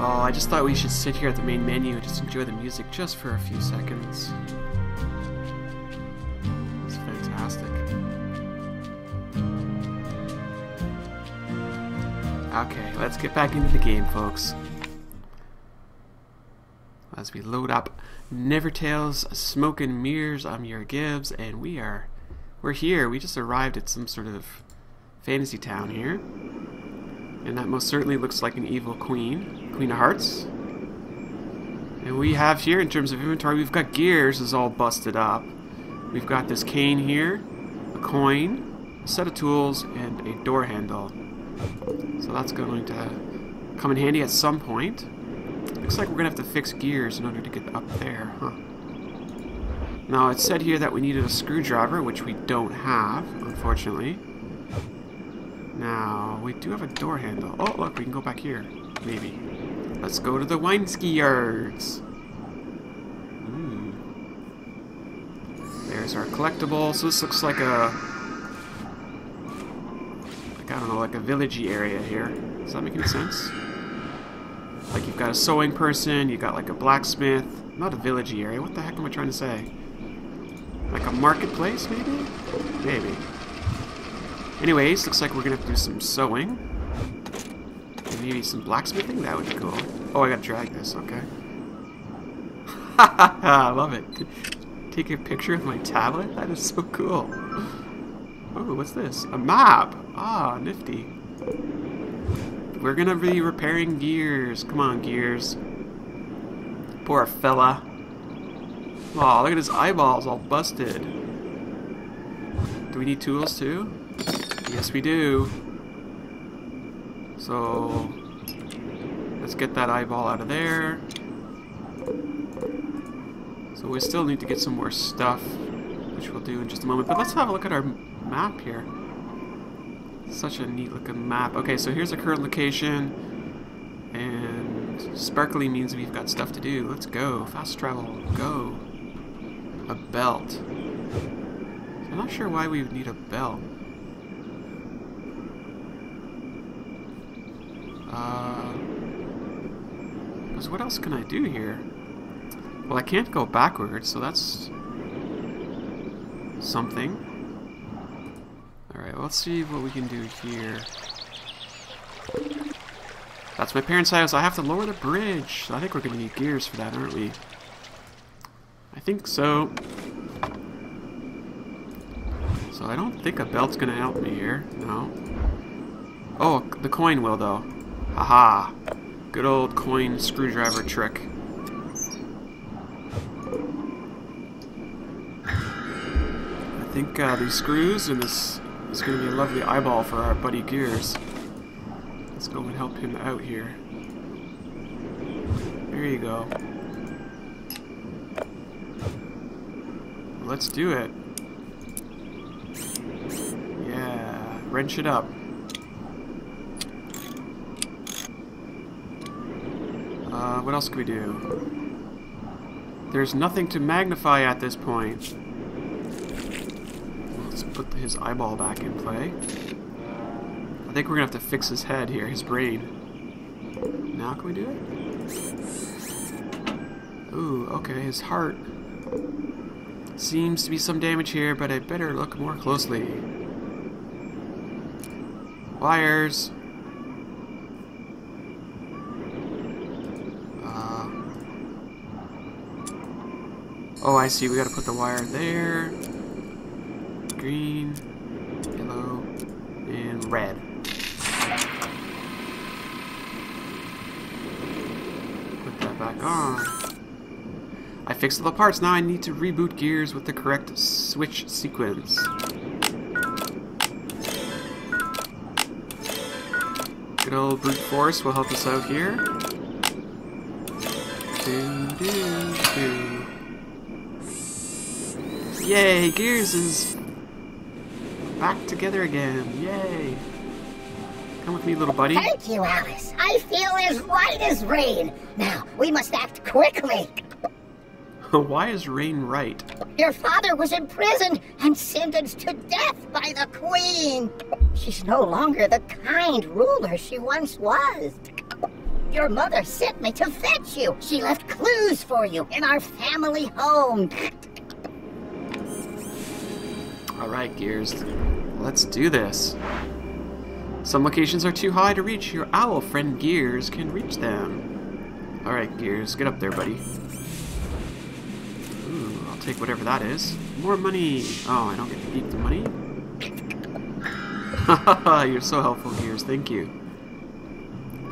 Oh, I just thought we should sit here at the main menu and just enjoy the music just for a few seconds. It's fantastic. Okay, let's get back into the game, folks. As we load up Nevertales, Smoke and Mirrors, I'm your Gibbs, and we're here. We just arrived at some sort of fantasy town here, and that most certainly looks like an evil queen, Queen of Hearts. And we have here, in terms of inventory, we've got Gears is all busted up. We've got this cane here, a coin, a set of tools, and a door handle. So that's going to come in handy at some point. Looks like we're going to have to fix Gears in order to get up there, huh? Now, it said here that we needed a screwdriver, which we don't have, unfortunately. Now, we do have a door handle. Oh, look, we can go back here, maybe. Let's go to the Weinski yards. There's our collectible. So this looks like a, like, I don't know, like a villagey area here. Does that make any sense? Like, you've got a sewing person, you've got like a blacksmith. Not a villagey area, what the heck am I trying to say? Like a marketplace, maybe? Maybe. Anyways, looks like we're gonna have to do some sewing. And maybe some blacksmithing? That would be cool. Oh, I gotta drag this, okay. Ha ha, love it. Take a picture of my tablet? That is so cool. Oh, what's this? A map! Ah, nifty. We're gonna be repairing Gears. Come on, Gears. Poor fella. Aw, look at his eyeballs all busted. Do we need tools too? Yes, we do. So, let's get that eyeball out of there. So we still need to get some more stuff, which we'll do in just a moment. But let's have a look at our map here. Such a neat looking map. Okay, so here's our current location, and sparkly means we've got stuff to do. Let's go. Fast travel. Go. A belt. So I'm not sure why we would need a belt. Because what else can I do here? Well, I can't go backwards, so that's something. Alright, well, let's see what we can do here. That's my parents' house. I have to lower the bridge. I think we're going to need Gears for that, aren't we? I think so. So I don't think a belt's going to help me here. No. Oh, the coin will, though. Haha. Good old coin screwdriver trick. I think these screws and this... It's going to be a lovely eyeball for our buddy Gears. Let's go and help him out here. There you go. Let's do it. Yeah, wrench it up. What else can we do? There's nothing to magnify at this point. Put his eyeball back in play. I think we're gonna have to fix his head here, his brain. Now can we do it? Ooh, okay, his heart. Seems to be some damage here, but I better look more closely. Wires. Oh, I see, we gotta put the wire there. Green, yellow, and red. Put that back on. I fixed all the parts. Now I need to reboot Gears with the correct switch sequence. Good old brute force will help us out here. Do, do, do. Yay! Gears is back together again. Yay! Come with me, little buddy. Thank you, Alice. I feel as right as rain. Now, we must act quickly. Why is rain right? Your father was imprisoned and sentenced to death by the Queen. She's no longer the kind ruler she once was. Your mother sent me to fetch you. She left clues for you in our family home. All right, Gears. Let's do this. Some locations are too high to reach. Your owl friend Gears can reach them. All right, Gears, get up there, buddy. Ooh, I'll take whatever that is. More money. Oh, I don't get to keep the money. Haha, you're so helpful, Gears. Thank you.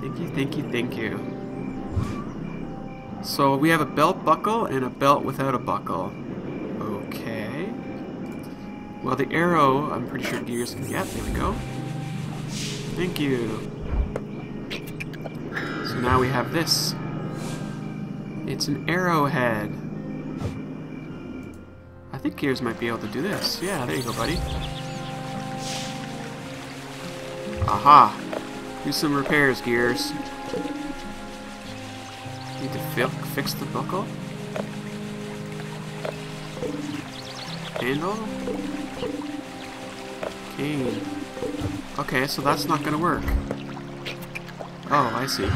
Thank you, thank you, thank you. So we have a belt buckle and a belt without a buckle. Okay. Well, the arrow, I'm pretty sure Gears can get. There we go. Thank you. So now we have this. It's an arrowhead. I think Gears might be able to do this. Yeah, there you go, buddy. Aha. Do some repairs, Gears. Need to fix the buckle. Handle. Cane. Okay, so that's not gonna work. Oh, I see.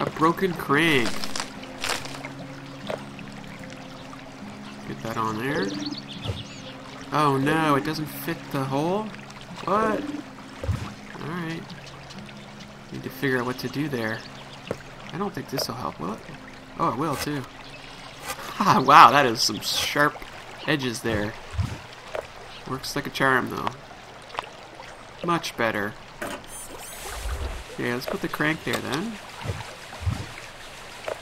A broken crank. Get that on there. Oh no, it doesn't fit the hole? What? Alright. Need to figure out what to do there. I don't think this will help, will it? Oh, it will too. Ah, wow, that is some sharp edges there. Works like a charm though. Much better. Yeah, let's put the crank there then.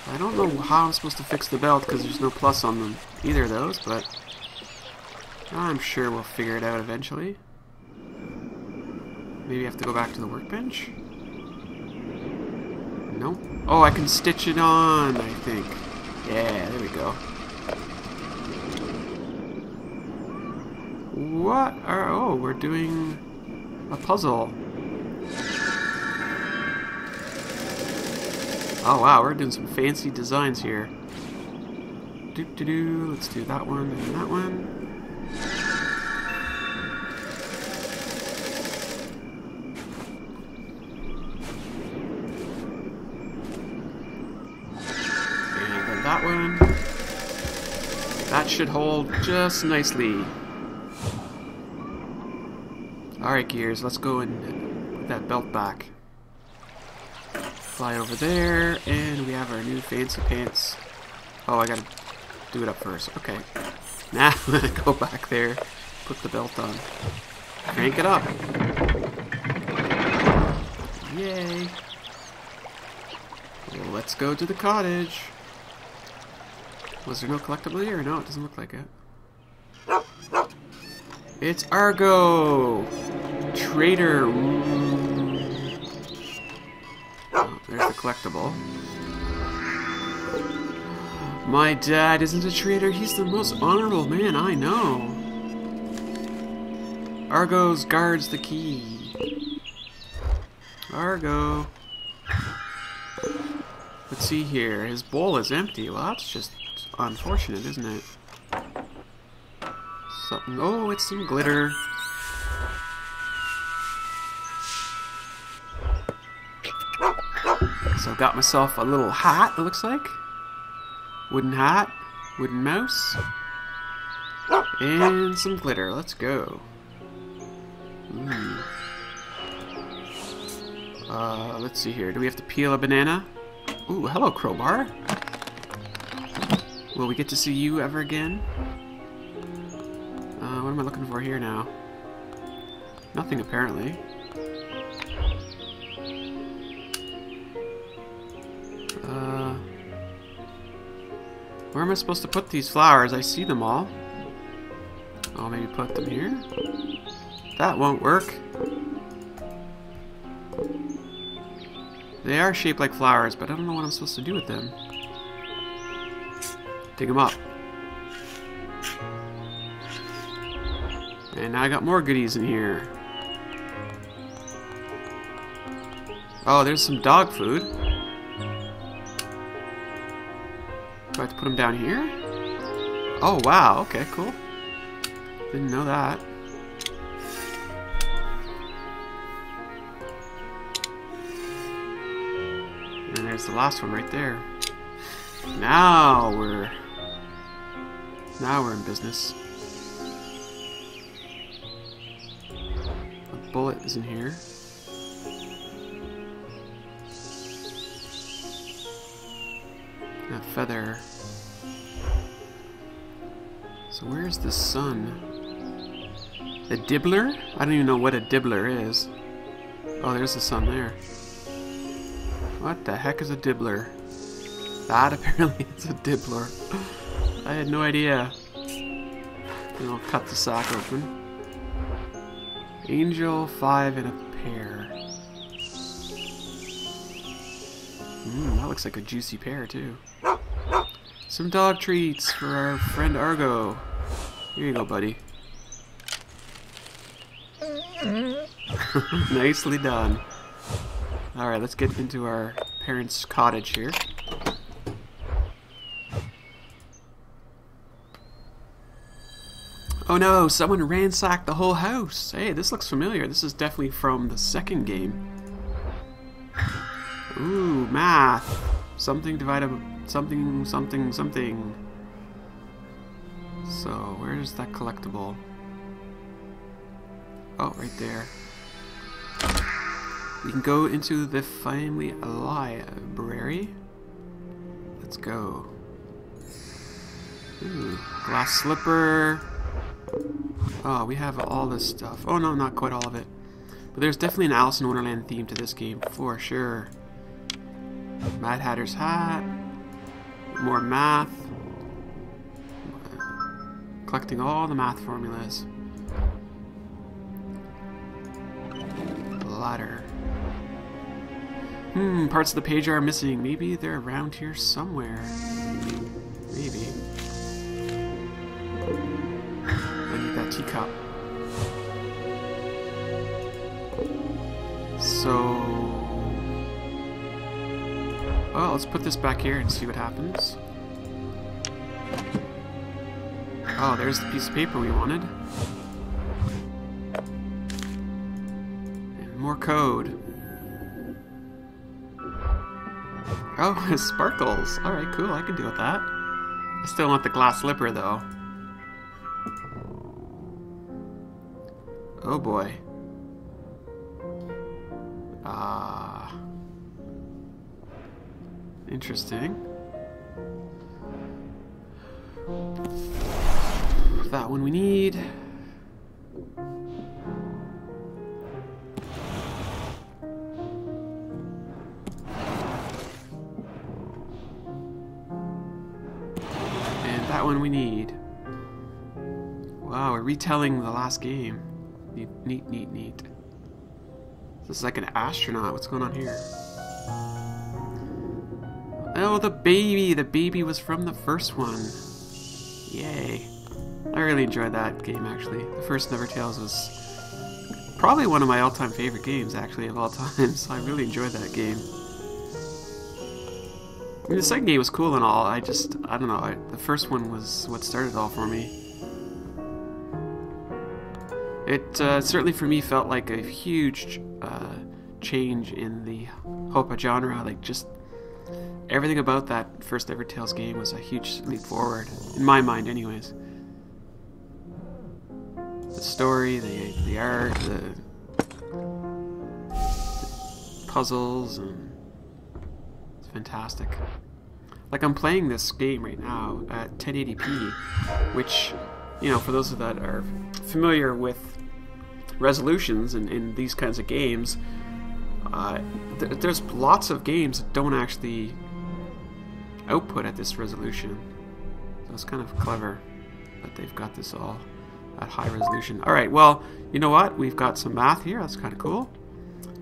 I don't know how I'm supposed to fix the belt because there's no plus on them, either of those, but I'm sure we'll figure it out eventually. Maybe I have to go back to the workbench? Nope. Oh, I can stitch it on, I think. Yeah, there we go. What are... Oh, we're doing a puzzle. Oh, wow, we're doing some fancy designs here. Doop-de-doo. Let's do that one and that one. That should hold just nicely. Alright, Gears, let's go and put that belt back. Fly over there, and we have our new fancy pants. Oh, I gotta do it up first. Okay. Now, I'm gonna go back there, put the belt on. Crank it up. Yay. Let's go to the cottage. Was there no collectible here? No, it doesn't look like it. It's Argo! Trader! Oh, there's the collectible. My dad isn't a traitor. He's the most honorable man I know. Argo's guards the key. Argo. Let's see here. His bowl is empty. Well, that's just... unfortunate, isn't it? Something. Oh, it's some glitter. So I got myself a little hat, it looks like. Wooden hat, wooden mouse, and some glitter. Let's go. Let's see here. Do we have to peel a banana? Ooh, hello, crowbar. Will we get to see you ever again? What am I looking for here now? Nothing, apparently. Where am I supposed to put these flowers? I see them all. I'll maybe put them here? That won't work. They are shaped like flowers, but I don't know what I'm supposed to do with them. Dig them up. And now I got more goodies in here. Oh, there's some dog food. Do I have to put them down here? Oh, wow. Okay, cool. Didn't know that. There's the last one right there. Now we're in business. A bullet is in here. And a feather. So where's the sun? A dibbler? I don't even know what a dibbler is. Oh, there's the sun there. What the heck is a dibbler? That apparently is a dibbler. I had no idea. And I'll cut the sack open. Angel, 5, and a pear. That looks like a juicy pear too. Some dog treats for our friend Argo. Here you go, buddy. Nicely done. Alright, let's get into our parents' cottage here. Oh no, someone ransacked the whole house. Hey, this looks familiar. This is definitely from the second game. Ooh, math. Something divided by something, something, something. So, where's that collectible? Oh, right there. We can go into the family library. Let's go. Ooh, glass slipper. Oh, we have all this stuff. Oh no, not quite all of it. But there's definitely an Alice in Wonderland theme to this game, for sure. Mad Hatter's hat. More math. Collecting all the math formulas. Ladder. Parts of the page are missing. Maybe they're around here somewhere. Maybe. I need that teacup. So... well, let's put this back here and see what happens. Oh, there's the piece of paper we wanted. And more code. Oh, it sparkles. Alright, cool, I can deal with that. I still want the glass slipper, though. Oh boy. Interesting. That one we need. And that one we need. Wow, we're retelling the last game. Neat, neat, neat, neat. This is like an astronaut. What's going on here? Oh, the baby! The baby was from the first one. Yay. I really enjoyed that game, actually. The first Nevertales was probably one of my all-time favorite games, actually, of all time, so I really enjoyed that game. I mean, the second game was cool and all, I don't know, the first one was what started it all for me. It certainly, for me, felt like a huge change in the Hopa genre, like just... everything about that first Nevertales game was a huge leap forward, in my mind anyways. The story, the art, the puzzles, and it's fantastic. Like, I'm playing this game right now at 1080p, which, you know, for those of that are familiar with resolutions in these kinds of games, there's lots of games that don't actually output at this resolution. So it's kind of clever that they've got this all at high resolution. Alright, well, you know what? We've got some math here. That's kind of cool.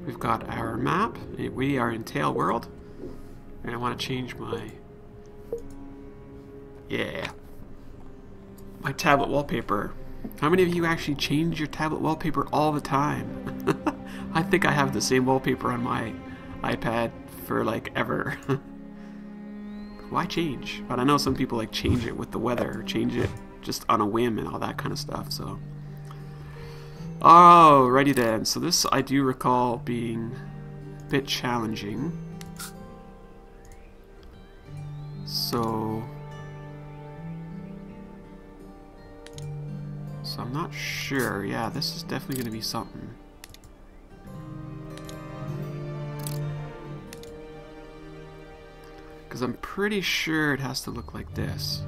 We've got our map. We are in Taleworld. And I want to change my... yeah. My tablet wallpaper. How many of you actually change your tablet wallpaper all the time? I think I have the same wallpaper on my iPad for like ever. Why change? But I know some people like change it with the weather, or change it just on a whim and all that kind of stuff, so. Alrighty then, so this I do recall being a bit challenging. So I'm not sure. Yeah, this is definitely going to be something. Because I'm pretty sure it has to look like this.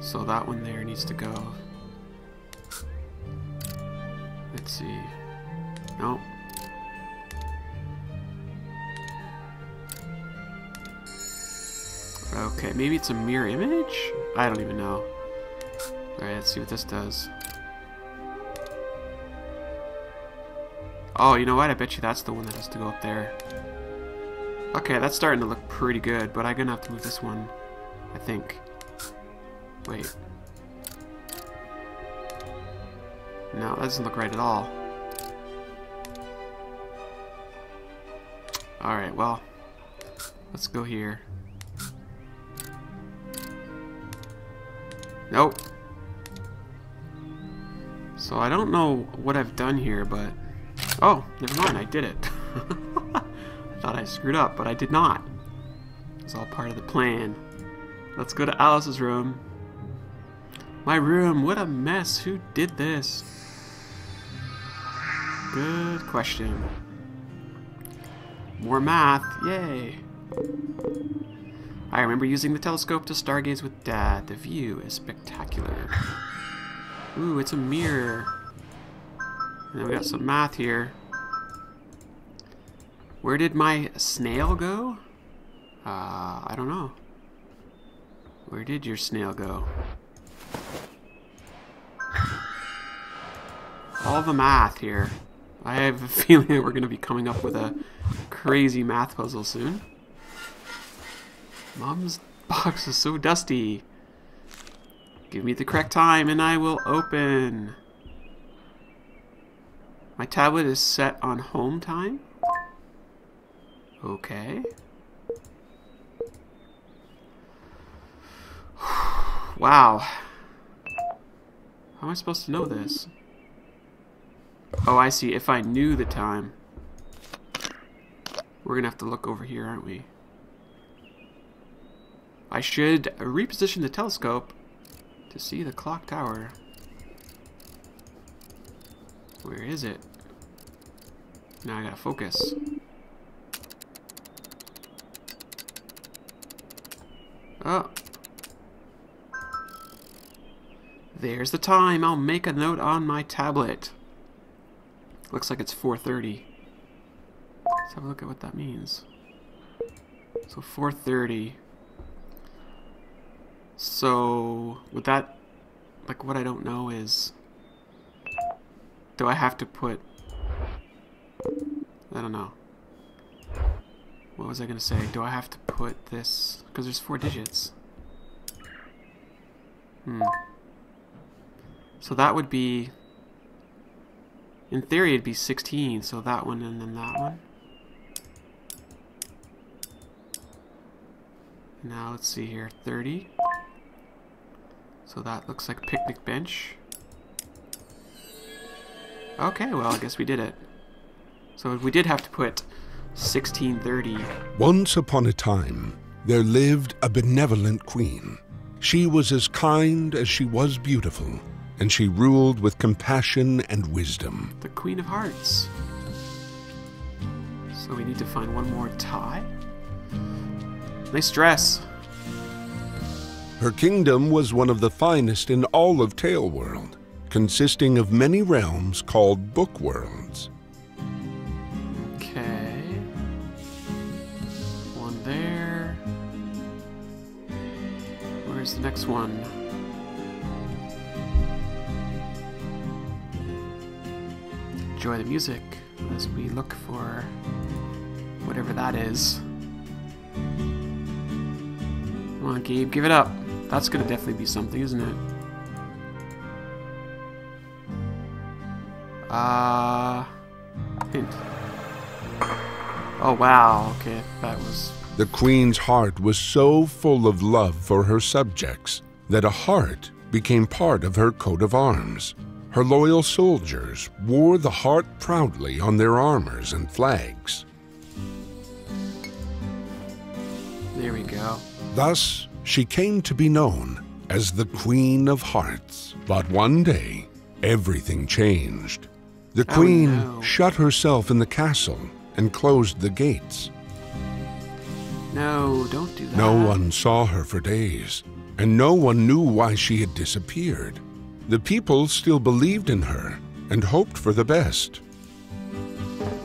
So that one there needs to go. Let's see. Nope. Okay, maybe it's a mirror image? I don't even know. Alright, let's see what this does. Oh, you know what? I bet you that's the one that has to go up there. Okay, that's starting to look pretty good, but I'm gonna have to move this one, I think. Wait. No, that doesn't look right at all. Alright, well, let's go here. Nope. So I don't know what I've done here, but... Oh, never mind, I did it. I thought I screwed up, but I did not. It's all part of the plan. Let's go to Alice's room. My room, what a mess. Who did this? Good question. More math, yay. I remember using the telescope to stargaze with Dad. The view is spectacular. Ooh, it's a mirror. And then we got some math here. Where did my snail go? I don't know. Where did your snail go? All the math here. I have a feeling that we're going to be coming up with a crazy math puzzle soon. Mom's box is so dusty. Give me the correct time and I will open. My tablet is set on home time. Okay. Wow. How am I supposed to know this? Oh, I see. If I knew the time. We're gonna have to look over here, aren't we? I should reposition the telescope to see the clock tower. Where is it? Now I gotta focus. Oh. There's the time. I'll make a note on my tablet. Looks like it's 4:30. Let's have a look at what that means. So 4:30. So, with that, like, what I don't know is, do I have to put, I don't know. What was I going to say? Do I have to put this, because there's 4 digits. So that would be, in theory, it'd be 16, so that one and then that one. Now, let's see here, 30. So that looks like picnic bench. Okay, well, I guess we did it. So we did have to put 1630. Once upon a time, there lived a benevolent queen. She was as kind as she was beautiful, and she ruled with compassion and wisdom. The Queen of Hearts. So we need to find one more tie. Nice dress. Her kingdom was one of the finest in all of Taleworld, consisting of many realms called book worlds. Okay. One there. Where's the next one? Enjoy the music as we look for whatever that is. Come on, Gabe, give it up. That's gonna definitely be something, isn't it? Hint. Oh, wow, okay, that was... The queen's heart was so full of love for her subjects that a heart became part of her coat of arms. Her loyal soldiers wore the heart proudly on their armors and flags. There we go. Thus, she came to be known as the Queen of Hearts. But one day, everything changed. The Queen shut herself in the castle and closed the gates. No, don't do that. No one saw her for days, and no one knew why she had disappeared. The people still believed in her and hoped for the best.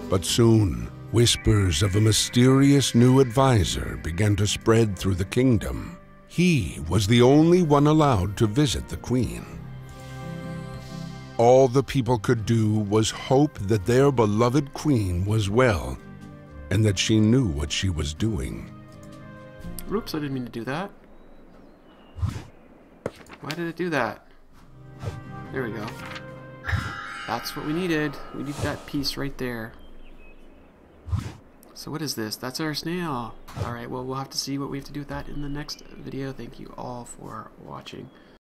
But soon, whispers of a mysterious new advisor began to spread through the kingdom. He was the only one allowed to visit the Queen. All the people could do was hope that their beloved Queen was well and that she knew what she was doing. Oops, I didn't mean to do that. Why did it do that? There we go. That's what we needed. We need that piece right there. So what is this? That's our snail. Alright, well, we'll have to see what we have to do with that in the next video. Thank you all for watching.